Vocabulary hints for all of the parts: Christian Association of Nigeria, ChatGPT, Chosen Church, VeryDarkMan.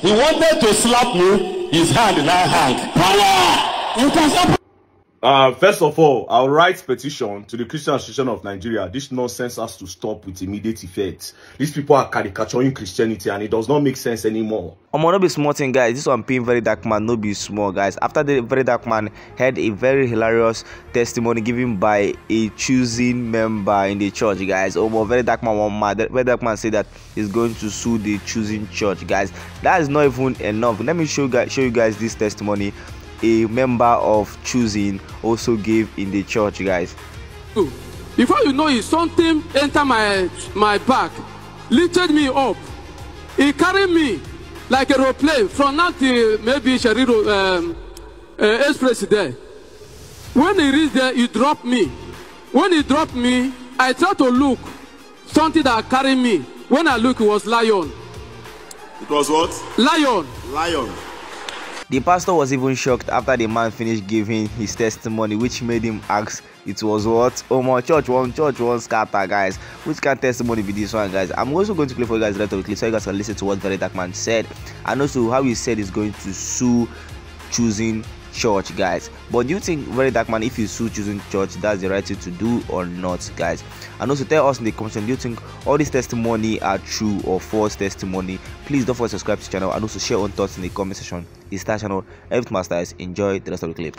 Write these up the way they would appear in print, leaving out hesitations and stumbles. He wanted to slap me, his hand now hang. Power! You can stop. First of all, I'll write petition to the Christian Association of Nigeria. This nonsense has to stop with immediate effect. These people are caricaturing Christianity and it does not make sense anymore. I'm gonna be small thing, guys. This one being VeryDarkMan, no be small, guys. After the VeryDarkMan had a very hilarious testimony given by a chosen member in the church, guys. Oh, but VeryDarkMan one mad. VeryDarkMan said that he's going to sue the chosen church, guys. That is not even enough. Let me show you guys this testimony. A member of choosing also gave in the church, guys. Before you know it, something entered my back, lifted me up. He carried me like a aeroplane from now till maybe Sheriro Express there. When he reached there, he dropped me. When he dropped me, I tried to look something that carried me. When I looked, it was lion. It was what? Lion. Lion. The pastor was even shocked after the man finished giving his testimony, which made him ask it was what? Oh my, church one scatter, guys. Which kind of testimony be this one, guys? I'm also going to play for you guys later so you guys can listen to what VeryDarkMan said and also how he said he's going to sue choosing church, guys. But do you think VeryDarkMan, if you sue choosing church, that's the right thing to do or not, guys? And also tell us in the comments, do you think all these testimony are true or false testimony? Please don't forget to subscribe to the channel and also share your own thoughts in the comment section. It's that channel, Everything Masters. Enjoy the rest of the clip.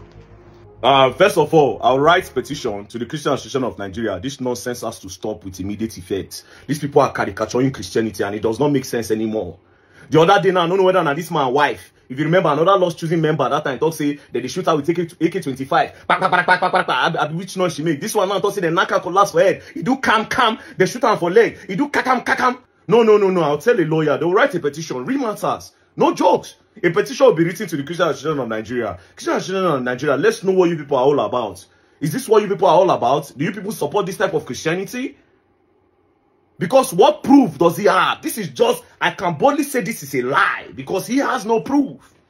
First of all, I'll write petition to the Christian Association of Nigeria. This nonsense has to stop with immediate effect. These people are caricaturing Christianity and it does not make sense anymore. The other day now, I don't know whether now this man's wife, if you remember, another lost choosing member at that time, thought say that the shooter will take it to AK-25. At which noise she make. This one now thought say the knocker collapse for head. He do cam, the shooter for leg. He do kakam. No. I'll tell a lawyer. They'll write a petition. Real matters. No jokes. A petition will be written to the Christian Association of Nigeria. Christian Association of Nigeria, let's know what you people are all about. Is this what you people are all about? Do you people support this type of Christianity? Because what proof does he have? This is just, I can boldly say this is a lie because he has no proof.